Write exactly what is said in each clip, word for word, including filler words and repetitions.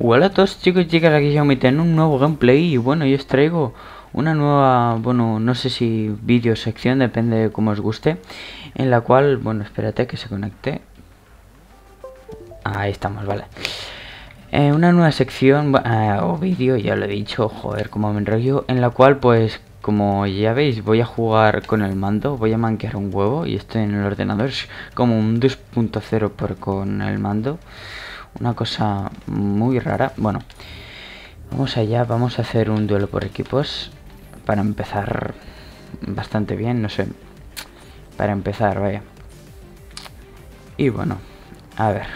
Hola a todos chicos y chicas, aquí Xiaomite en un nuevo gameplay. Y bueno, yo os traigo una nueva, bueno, no sé si vídeo sección, depende de cómo os guste. En la cual, bueno, espérate que se conecte. Ahí estamos, vale. eh, Una nueva sección, eh, o vídeo, ya lo he dicho, joder, como me enrollo. En la cual, pues, como ya veis, voy a jugar con el mando. Voy a manquear un huevo y estoy en el ordenador como un dos punto cero por con el mando. Una cosa muy rara. Bueno, vamos allá. Vamos a hacer un duelo por equipos. Para empezar bastante bien, no sé. Para empezar, vaya. Y bueno, a ver.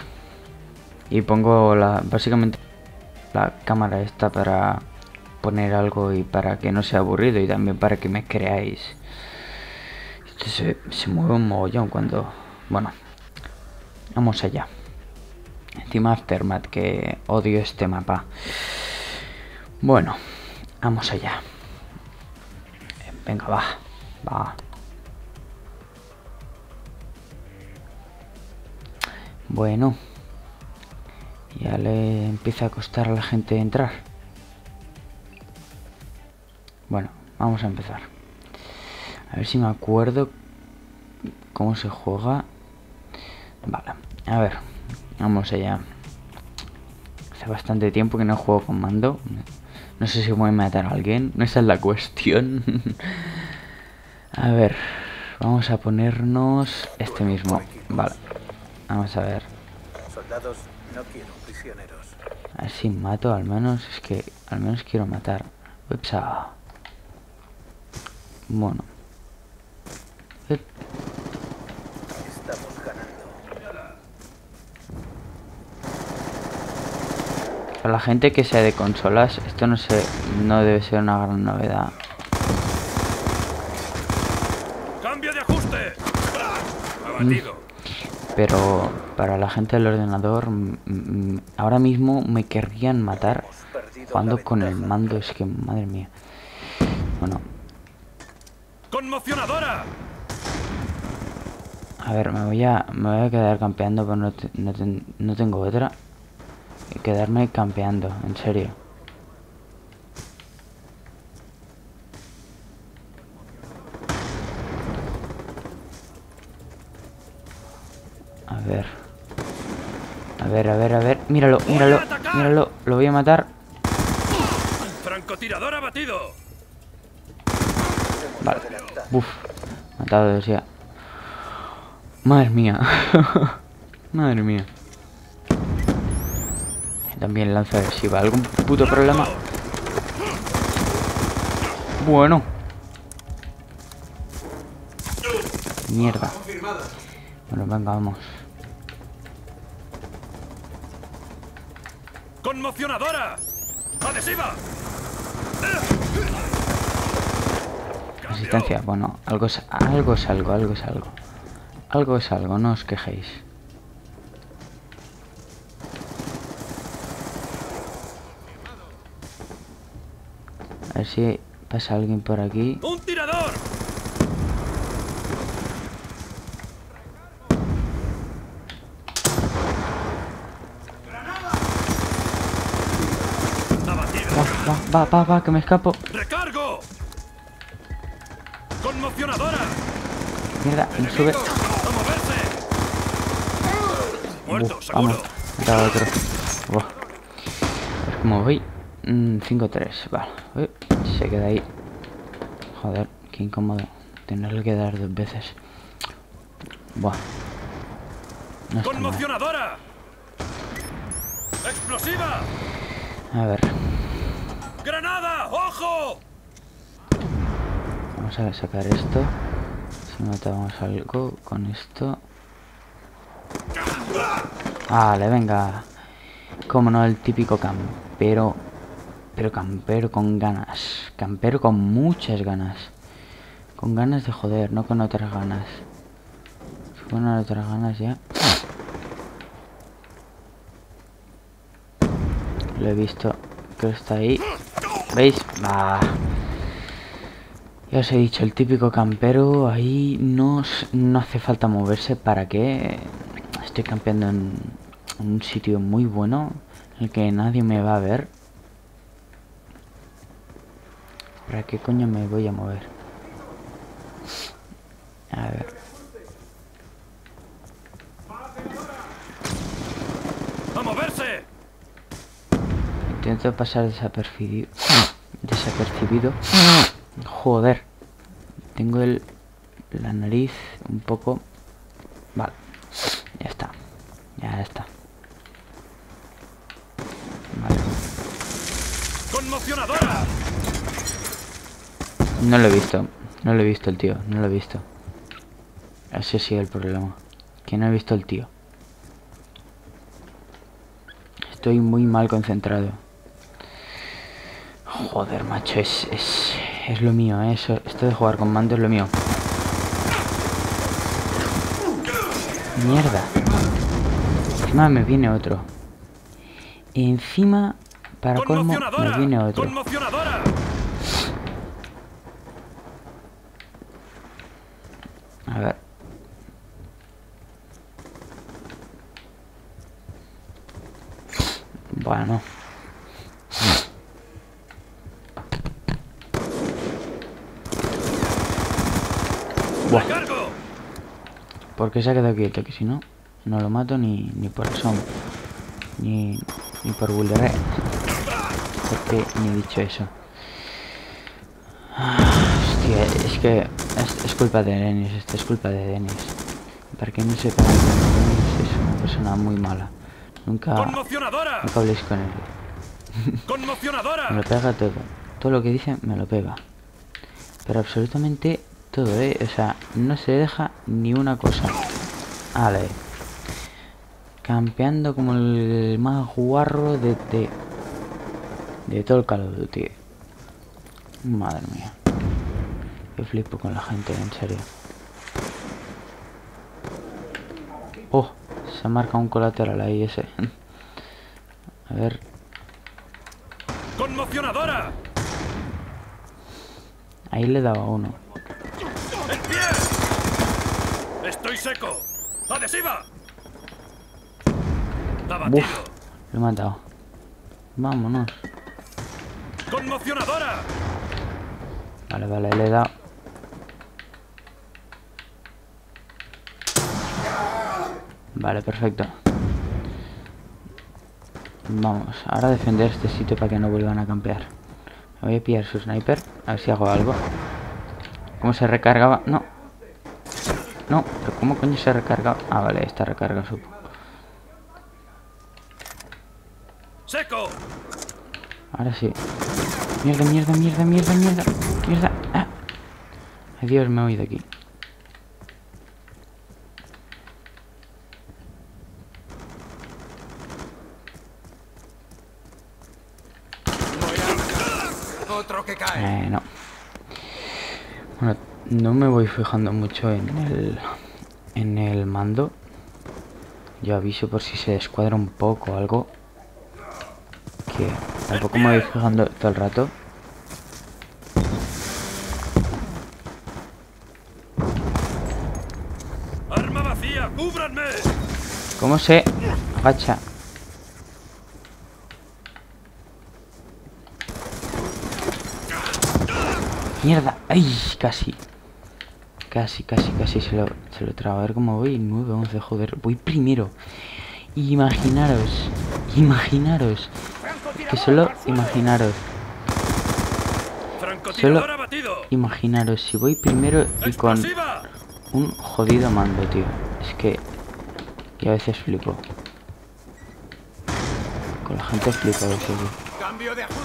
Y pongo la... básicamente la cámara esta para poner algo y para que no sea aburrido. Y también para que me creáis. Esto se, se mueve un mogollón cuando... bueno, vamos allá. Encima Aftermath, que odio este mapa. Bueno, vamos allá. Venga, va, va. Bueno, ya le empieza a costar a la gente entrar. Bueno, vamos a empezar. A ver si me acuerdo cómo se juega. Vale, a ver. Vamos allá. Hace bastante tiempo que no juego con mando. No sé si voy a matar a alguien. Esa es la cuestión. A ver. Vamos a ponernos este mismo. Vale. Vamos a ver. Soldados, no quiero prisioneros. A ver si mato al menos. Es que al menos quiero matar. Upsa. Bueno. Para la gente que sea de consolas, esto no sé, no debe ser una gran novedad. ¡Cambio de ajuste! Abatido. Pero para la gente del ordenador, ahora mismo me querrían matar jugando con el mando, es que madre mía. Bueno. ¡Conmocionadora! A ver, me voy a, me voy a quedar campeando, pero no, te, no, te, no tengo otra. Quedarme campeando, en serio. A ver. A ver, a ver, a ver. Míralo, míralo, míralo. Lo voy a matar. Francotirador abatido. Vale. Uf. Matado, decía. Madre mía. Madre mía. También lanza adhesiva. ¿Algún puto problema? Bueno. Mierda. Bueno, venga, vamos. ¡Conmocionadora! ¡Adhesiva! Resistencia. Bueno, algo es algo, es algo, algo es algo. Algo es algo, no os quejéis. A ver si pasa alguien por aquí. ¡Un tirador! Va, va, va, va, va, que me escapo. ¡Recargo! ¡Conmocionadora! Mierda, me sube. Muerto, uh, vamos, me da otro. Uh. A ver cómo voy. cinco tres, vale. Uy, se queda ahí. Joder, qué incómodo tenerle que dar dos veces. Buah. No. ¡Conmocionadora! ¡Explosiva! A ver. ¡Granada! ¡Ojo! Vamos a sacar esto. Si matamos algo con esto. Vale, venga. Como no, el típico campero. Pero campero con ganas. Campero con muchas ganas. Con ganas de joder, no con otras ganas. Con otras ganas ya. Lo he visto. Creo que está ahí. ¿Veis? Ah. Ya os he dicho, el típico campero. Ahí no, no hace falta moverse. ¿Para qué? Estoy campeando en un sitio muy bueno. el que nadie me va a ver. ¿Para qué coño me voy a mover? A ver. ¡A moverse! Intento pasar desapercibido. Desapercibido. Joder. Tengo el, la nariz un poco... Vale. Ya está. Ya está. Vale. ¡Conmocionadora! No lo he visto. No lo he visto el tío. No lo he visto. Ese sí es el problema. Que no he visto el tío. Estoy muy mal concentrado. Joder, macho. Es, es, es lo mío, ¿eh? Eso, esto de jugar con mando es lo mío. Mierda. Encima me viene otro. Encima, para colmo, me viene otro. A ver. Bueno. Buah. Porque se ha quedado quieto, que si no, no lo mato ni, ni por asombro. Ni, ni por vulneré. Porque ni he dicho eso. Hostia, es que... Es, es culpa de Denis, esto es culpa de Denis. Para que no sepa, Denis es una persona muy mala. Nunca, nunca habléis con él. Me lo pega todo. Todo lo que dice me lo pega. Pero absolutamente todo, ¿eh? O sea, no se deja ni una cosa. Ale. Campeando como el más guarro de, de, de todo el Call of Duty. Madre mía. Yo flipo con la gente, en serio. Oh, se marca un colateral ahí ese. A ver. ¡Conmocionadora! Ahí le daba uno. ¡El pie! ¡Estoy seco! ¡Adhesiva! ¡Uf! Lo he matado. Vámonos. ¡Conmocionadora! Vale, vale, le he dado. Vale, perfecto. Vamos, ahora a defender este sitio para que no vuelvan a campear. Voy a pillar su sniper, a ver si hago algo. ¿Cómo se recargaba? No. No, pero ¿cómo coño se recarga? Ah, vale, esta recarga, supongo. ¡Seco! Ahora sí. Mierda, mierda, mierda, mierda, mierda. Mierda. Ah. Adiós, me voy de aquí. Eh, no. Bueno, no me voy fijando mucho en el, en el mando. Yo aviso por si se descuadra un poco o algo. Que tampoco me voy fijando todo el rato. Arma vacía, cúbranme. ¿Cómo se agacha? Mierda, ay, casi. Casi, casi, casi se lo, se lo trago. A ver cómo voy. nueve, once, joder. Voy primero. Imaginaros. Imaginaros. Que solo imaginaros. Solo imaginaros. Si voy primero y con un jodido mando, tío. Es que... Y a veces flipo. Con la gente flipo a veces, tío. Cambio de ajuste.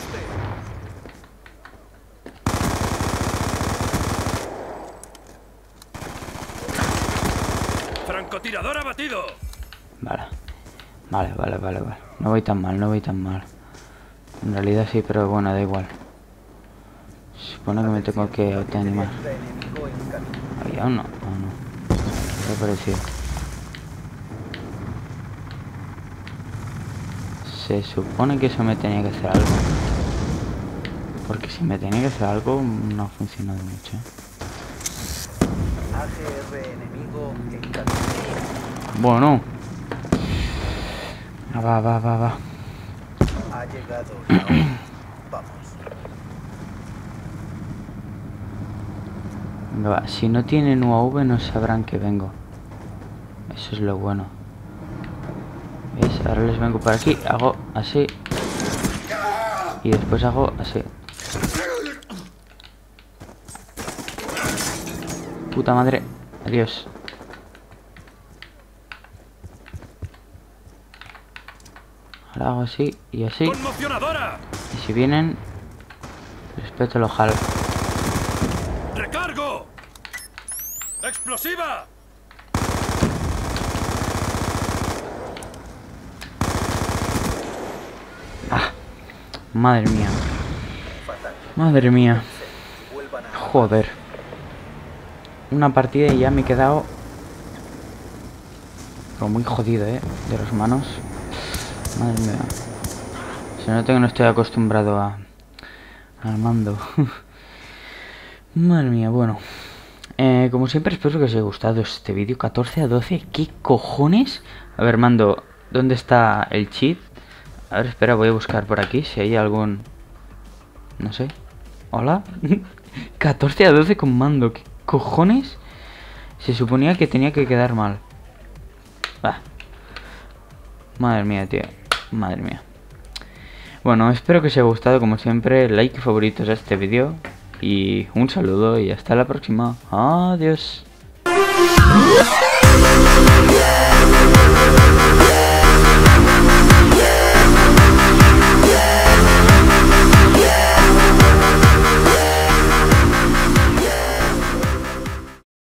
Francotirador abatido. Vale. Vale, vale, vale, vale. No voy tan mal, no voy tan mal. En realidad sí, pero bueno, da igual. Supone que me tengo que animar. Había uno, o no. ¿Qué ha parecido? Se supone que eso me tenía que hacer algo. Porque si me tenía que hacer algo, no ha funcionado mucho, ¿eh? Bueno, va, va, va, va. Ha llegado la hora. Vamos. Va, si no tienen U A V no sabrán que vengo. Eso es lo bueno. ¿Ves? Ahora les vengo por aquí, hago así. Y después hago así. Puta madre. Adiós. Ahora hago así y así. Y si vienen, respeto lo jalo. ¡Recargo! ¡Explosiva! Ah, madre mía. Madre mía. Joder. Una partida y ya me he quedado como muy jodido, eh, de las manos. Madre mía. Se nota que no estoy acostumbrado a... al mando. Madre mía, bueno. Eh, como siempre, espero que os haya gustado este vídeo. catorce a doce. ¿Qué cojones? A ver, mando, ¿dónde está el cheat? A ver, espera, voy a buscar por aquí si hay algún... No sé. ¿Hola? catorce a doce con mando. ¿Qué cojones? Se suponía que tenía que quedar mal. Ah. Madre mía, tío. Madre mía. Bueno, espero que os haya gustado, como siempre, like y favoritos a este vídeo. Y un saludo y hasta la próxima. Adiós.